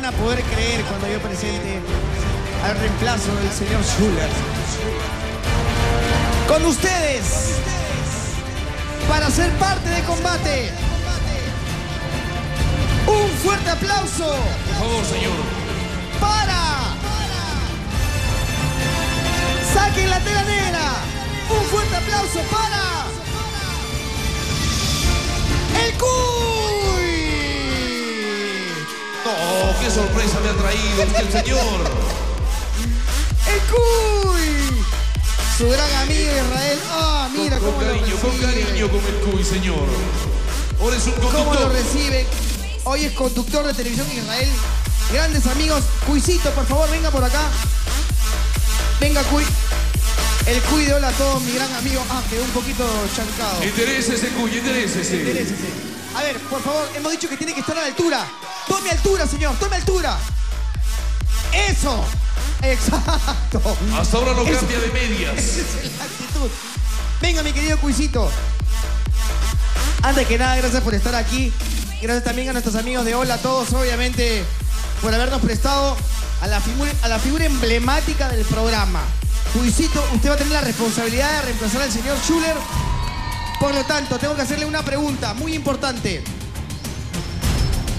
van a poder creer cuando yo presente al reemplazo del señor Schuller. Con ustedes, para ser parte de Combate, un fuerte aplauso. Por favor, señor. Para. Saquen la tela negra. Un fuerte aplauso para El Cuy. No, qué sorpresa me ha traído el señor. El Cuy. Su gran amigo Israel. Ah, oh, mira cómo cariño, lo recibe. Con cariño con El Cuy, señor. Ahora es un conductor. ¿Cómo lo recibe? Hoy es conductor de televisión Israel. Grandes amigos. Cuycito, por favor, venga por acá. Venga, Cuy. El Cuy de Hola a Todos, mi gran amigo. Ah, quedó un poquito chancado. Interésese, Cuy, interésese. Interésese. A ver, por favor, hemos dicho que tiene que estar a la altura. Tome altura, señor, tome altura. ¡Eso! ¡Exacto! Hasta ahora no cambia de medias. Esa es la actitud. Venga, mi querido Cuycito. Antes que nada, gracias por estar aquí. Gracias también a nuestros amigos de Hola a Todos, obviamente, por habernos prestado a la figura emblemática del programa. Cuycito, usted va a tener la responsabilidad de reemplazar al señor Schuller. Por lo tanto, tengo que hacerle una pregunta muy importante.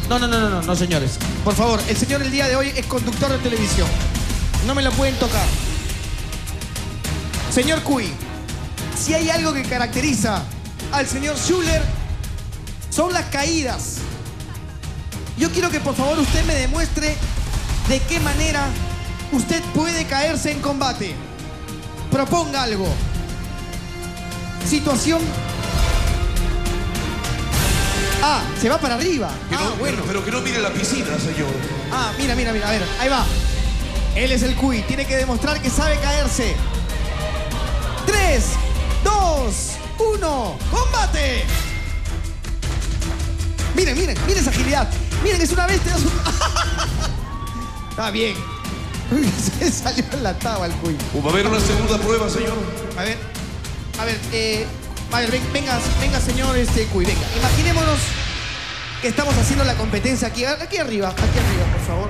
No, señores. Por favor, el señor el día de hoy es conductor de televisión. No me lo pueden tocar. Señor Cuy, si hay algo que caracteriza al señor Schuller, son las caídas. Yo quiero que por favor usted me demuestre de qué manera usted puede caerse en combate. Proponga algo. Situación. Ah, se va para arriba. Ah, bueno. Pero que no mire la piscina, señor. Ah, mira. A ver, ahí va. Él es el Cuy. Tiene que demostrar que sabe caerse. 3, 2, 1. ¡Combate! Miren esa agilidad. Miren, es una bestia. Está bien. Se salió en la tabla el Cuy. Va a haber una segunda prueba, señor. A ver, venga, señor Cuy, venga. Imaginémonos que estamos haciendo la competencia aquí arriba, por favor.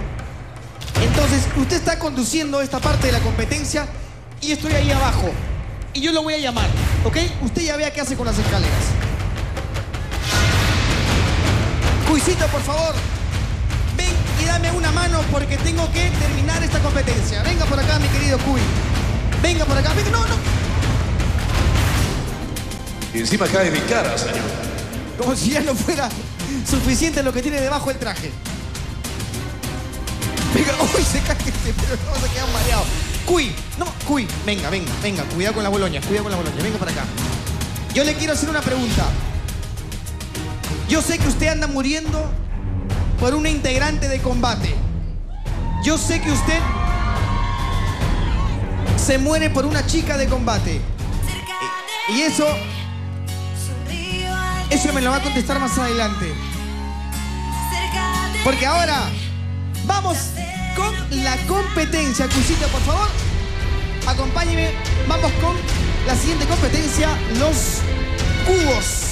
Entonces, usted está conduciendo esta parte de la competencia y estoy ahí abajo. Y yo lo voy a llamar, ¿ok? Usted ya vea qué hace con las escaleras. Cuycito, por favor. Y dame una mano porque tengo que terminar esta competencia. Venga por acá, mi querido Cuy. Venga por acá. Venga, no. Y encima cae mi cara, señor. Como si ya no fuera suficiente lo que tiene debajo el traje. Venga, uy, se cae, pero no se queda mareado. Cuy, no, Cuy. Venga. Cuidado con la boloña. Venga para acá. Yo le quiero hacer una pregunta. Yo sé que usted anda muriendo por una integrante de combate. Yo sé que usted se muere por una chica de combate. Y eso me lo va a contestar más adelante. Porque ahora vamos con la competencia. Cuycito, por favor, acompáñeme. Vamos con la siguiente competencia, los cubos.